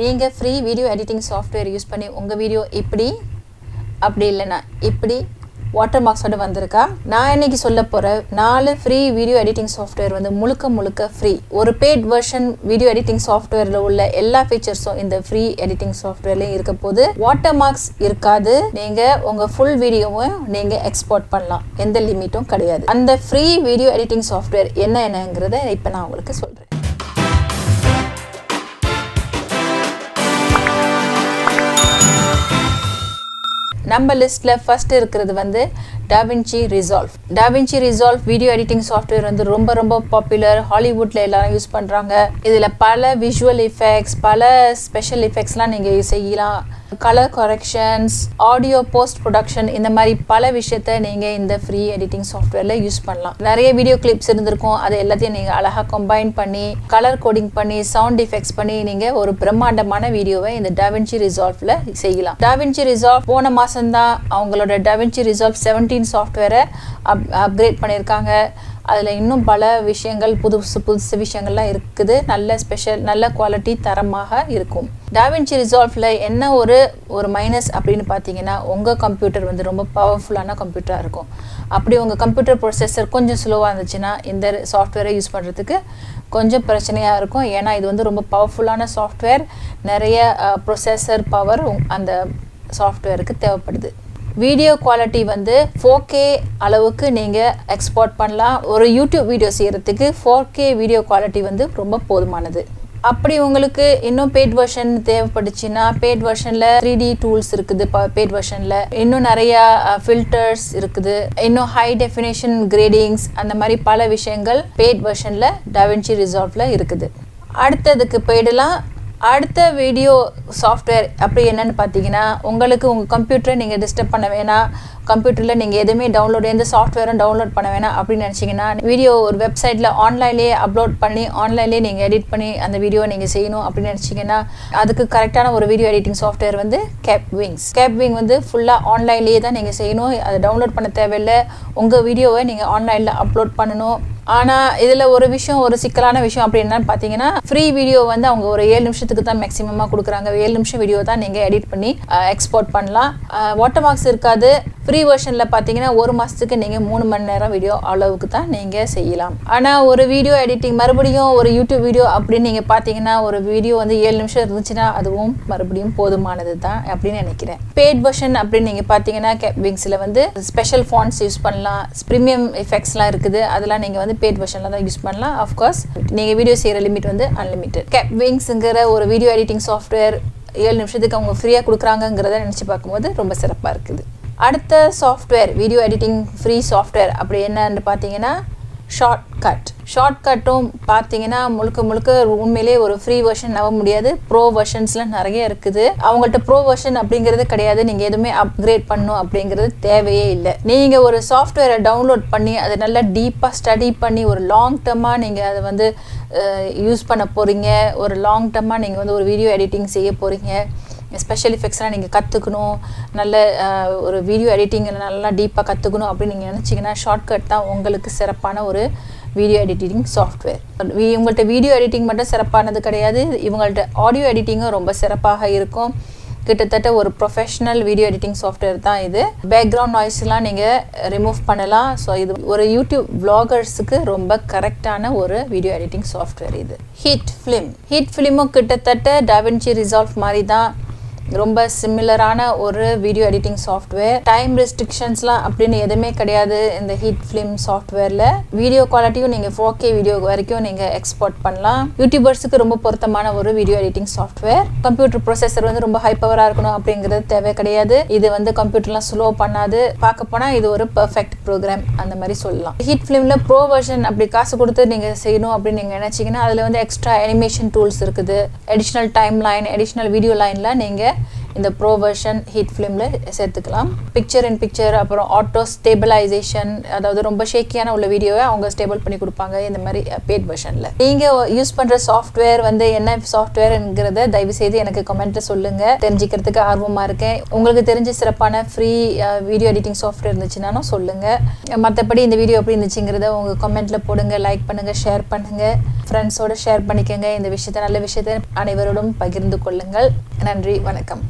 நீங்கள் free video editing software use பண்ணி உங்கள் video இப்படி அப்படி இல்லைனா இப்படி watermarks ஓட வந்திருக்கா நான் இன்னைக்கு சொல்லப் போற 4 free video editing software வந்து முழுக்க முழுக்க free ஒரு paid version video editing softwareல உள்ள எல்லா featuresம் இந்த free editing softwareல இருக்க போது watermarks இருக்காது நீங்க உங்க full videoவை நீங்க export பண்ணலாம் எந்த லிமிட்டும் கிடையாது அந்த free video editing software என்ன என்னங்கறதை இப்ப நான் உங்களுக்கு சொல்றேன் நம்ம லிஸ்ட்ல ஃபர்ஸ்ட் இருக்குது வந்து DaVinci Resolve DaVinci Resolve video editing software வந்து ரொம்ப ரொம்ப பாப்புலர் ஹாலிவுட்ல எல்லாரும் யூஸ் பண்றாங்க இதுல பல visual effects பல special effectsலாம் நீங்க செய்யலாம் color corrections audio post production இந்த மாதிரி பல விஷயத்தை நீங்க இந்த free editing softwareல யூஸ் பண்ணலாம் நிறைய video clips இருந்திருக்கும் அது எல்லாத்தையும் நீங்க அழகா combine பண்ணி color coding பண்ணி sound effects பண்ணி நீங்க ஒரு பிரம்மாண்டமான வீடியோவை இந்த DaVinci Resolveல செய்யலாம் DaVinci Resolve போன மாசம் தான் அவங்களோட DaVinci Resolve 17 software upgrade பண்ணிருக்காங்க அதுல இன்னும் பல விஷயங்கள் புதுசு விஷயங்கள்லாம் இருக்குது நல்ல ஸ்பெஷல் நல்ல குவாலிட்டி தரமாக இருக்கும் DaVinci Resolveல என்ன ஒரு மைனஸ் அப்படினு பாத்தீங்கன்னா உங்க கம்ப்யூட்டர் வந்து ரொம்ப பவர்ஃபுல்லான கம்ப்யூட்டரா இருக்கும் அப்படி உங்க கம்ப்யூட்டர் processor கொஞ்சம் ஸ்லோவா இருந்துச்சுனா இந்த சாஃப்ட்வேரை யூஸ் பண்றதுக்கு கொஞ்சம் பிரச்சனையா இருக்கும் ஏனா இது வந்து ரொம்ப பவர்ஃபுல்லான சாஃப்ட்வேர் நிறைய processor power அந்த சாஃப்ட்வேருக்கு தேவைப்படுது Video quality வந்து 4K அளவுக்கு நீங்க export பண்ணலாம் ஒரு YouTube வீடியோ செய்யறதுக்கு 4K video quality வந்து ரொம்ப போதுமானது அப்படி உங்களுக்கு இன்னும் paid version தேவைப்படுச்சுனா paid versionல 3D tools இருக்குது paid versionல இன்னும் நிறைய filters இருக்குது இன்னும் high definition gradings அந்த மாதிரி பல விஷயங்கள் paid versionல DaVinci Resolveல இருக்குது அடுத்ததுக்கு போய்டலாம் அடுத்த வீடியோ சாஃப்ட்வேர் அப்படி என்னன்னு பாத்தீங்கன்னா உங்களுக்கு உங்க கம்ப்யூட்டரை நீங்க டிஸ்டர்ப் பண்ண வேணாம் கம்ப்யூட்டர்ல நீங்க எதுமே டவுன்லோட் எந்த சாஃப்ட்வேரும் டவுன்லோட் பண்ண வேணாம் அப்படி நினைச்சீங்கன்னா வீடியோ ஒரு வெப்சைட்ல ஆன்லைன்லயே அப்லோட் பண்ணி ஆன்லைன்லயே நீங்க எடிட் பண்ணி அந்த வீடியோவை நீங்க செய்யணும் அப்படி நினைச்சீங்கன்னா அதுக்கு கரெக்ட்டான ஒரு வீடியோ எடிட்டிங் சாஃப்ட்வேர் வந்து Kapwing வந்து ஃபுல்லா ஆன்லைன்லயே தான் நீங்க செய்யணும் அதை டவுன்லோட் பண்ண தேவையில்ல உங்க வீடியோவை நீங்க ஆன்லைன்ல அப்லோட் பண்ணனும் ஆனா இதுல ஒரு விஷயம் ஒரு சிக்கலான விஷயம் அப்படி என்னன்னா பாத்தீங்கன்னா ஃப்ரீ வீடியோ வந்து அவங்க ஒரு 7 நிமிஷத்துக்கு தான் மேக்ஸिममமா கொடுக்கறாங்க 7 நிமிஷம் வீடியோ தான் நீங்க எடிட் பண்ணி எக்ஸ்போர்ட் பண்ணலாம் வாட்டர்மார்க்ஸ் இருக்காது ஃப்ரீ வெர்ஷன்ல பாத்தீங்கன்னா ஒரு மாசத்துக்கு நீங்க 3 மணி நேரம் வீடியோ அளவுக்கு தான் நீங்க செய்யலாம் ஆனா ஒரு வீடியோ எடிட்டிங் மறுபடியும் ஒரு YouTube வீடியோ அப்படி நீங்க பாத்தீங்கன்னா ஒரு வீடியோ வந்து 7 நிமிஷம் இருந்துச்சுனா அதுவும் மறுபடியும் போதுமானது தான் அப்படி நினைக்கிறேன் paid version அப்படி நீங்க பாத்தீங்கன்னா Kapwingல வந்து ஸ்பெஷல் fonts யூஸ் பண்ணலாம் பிரீமியம் எஃபெக்ட்ஸ்லாம் இருக்குது அதெல்லாம் நீங்க வந்து paid versionல தான் யூஸ் பண்ணலாம் of course நீங்க வீடியோ செய்யற லிமிட் வந்து unlimited Kapwingங்கற ஒரு வீடியோ எடிட்டிங் சாஃப்ட்வேர் 7 நிமிஷத்துக்கு அவங்க ஃப்ரீயா கொடுக்கறாங்கங்கறத நினைச்சு பாக்கும்போது ரொம்ப சிறப்பா இருக்குது அடுத்த software video editing free software அப்படி என்னன்னு பாத்தீங்கன்னா Shortcut-உம் பாத்தீங்கன்னா முழுக்க உண்மையிலே ஒரு free version நம்ப முடியாது pro versions-லாம் நிறைய இருக்குது அவங்கள்ட்ட pro version அப்படிங்கிறது கிடையாது நீங்க எதுமே upgrade பண்ணனும் அப்படிங்கிறது தேவையே இல்ல நீங்க ஒரு சாஃப்ட்வேரை டவுன்லோட் பண்ணி அத நல்லா டீப்பா ஸ்டடி பண்ணி ஒரு லாங் டர்மா நீங்க அத வந்து யூஸ் பண்ண போறீங்க ஒரு லாங் டர்மா நீங்க வந்து ஒரு வீடியோ எடிட்டிங் செய்ய போறீங்க special effects-லாம் நீங்க கத்துக்கணும் நல்ல ஒரு வீடியோ எடிட்டிங்ல நல்லா டீப்பா கத்துக்கணும் அப்படி நீங்க நினைச்சீங்கன்னா Shortcut தான் உங்களுக்கு சிறப்பான ஒரு வீடியோ எடிட்டிங் சாஃப்ட்வேர் இவங்கள்ட்ட வீடியோ எடிட்டிங் மட்டும் சிறப்பானது கிடையாது இவங்கள்ட்ட ஆடியோ எடிட்டிங்கும் ரொம்ப சிறப்பாக இருக்கும் கிட்டத்தட்ட ஒரு professional video editing software தான் இது background noiseலாம் நீங்க remove பண்ணலாம் சோ இது ஒரு YouTube vloggersக்கு ரொம்ப கரெக்ட்டான ஒரு video editing software இது HitFilm-ம் கிட்டத்தட்ட DaVinci Resolve மாதிரி தான் ரொம்ப சிமிலரான ஒரு வீடியோ எடிட்டிங் சாஃப்ட்வேர் டைம் ரெஸ்ட்ரிக்ஷன்ஸ்லாம் அப்படின எதுமே கிடையாது இந்த HitFilm சாஃப்ட்வேர்ல வீடியோ குவாலிட்டியும் நீங்க 4K வீடியோ வரைக்கும் நீங்க எக்ஸ்போர்ட் பண்ணலாம் யூடியூபர்ஸ்க்கு ரொம்ப பொருத்தமான ஒரு video editing software computer processor வந்து ரொம்ப ஹை பவரா இருக்கணும் அப்படிங்கறது தேவை கிடையாது இது வந்து கம்ப்யூட்டர்லாம் ஸ்லோ பண்ணாது பார்க்கப்போனா இது ஒரு பெர்ஃபெக்ட் program அந்த மாதிரி சொல்லலாம் HitFilmல pro version அப்படி காசு கொடுத்து நீங்க செய்யணும் அப்படி நீங்க நினைச்சீங்கன்னா அதுல வந்து எக்ஸ்ட்ரா animation tools இருக்குது additional timeline additional video lineலாம் நீங்க இந்த pro version HitFilmல சேர்த்துக்கலாம் picture in picture அப்புறம் auto stabilization அதாவது ரொம்ப ஷேக்கியான உள்ள வீடியோவை அவங்க ஸ்டேபிள் பண்ணி கொடுப்பாங்க இந்த மாதிரி paid versionல நீங்க யூஸ் பண்ற சாஃப்ட்வேர் வந்து என்ன சாஃப்ட்வேர்ங்கறத தயவு செய்து எனக்கு கமெண்ட்ல சொல்லுங்க தெரிஞ்சிக்கிறதுக்கு ஆர்வமா இருக்கேன் உங்களுக்கு தெரிஞ்ச சிறப்பான free video editing software இருந்துச்சுனா சொல்லுங்க மத்தபடி இந்த வீடியோ எப்படி இருந்துச்சுங்கறத உங்க கமெண்ட்ல போடுங்க லைக் பண்ணுங்க ஷேர் பண்ணுங்க friends share பண்ணிக்கங்க இந்த விஷயத்தை நல்ல விஷயத்தை அனைவரோடும் பகிர்ந்து கொள்ளுங்கள் நன்றி வணக்கம்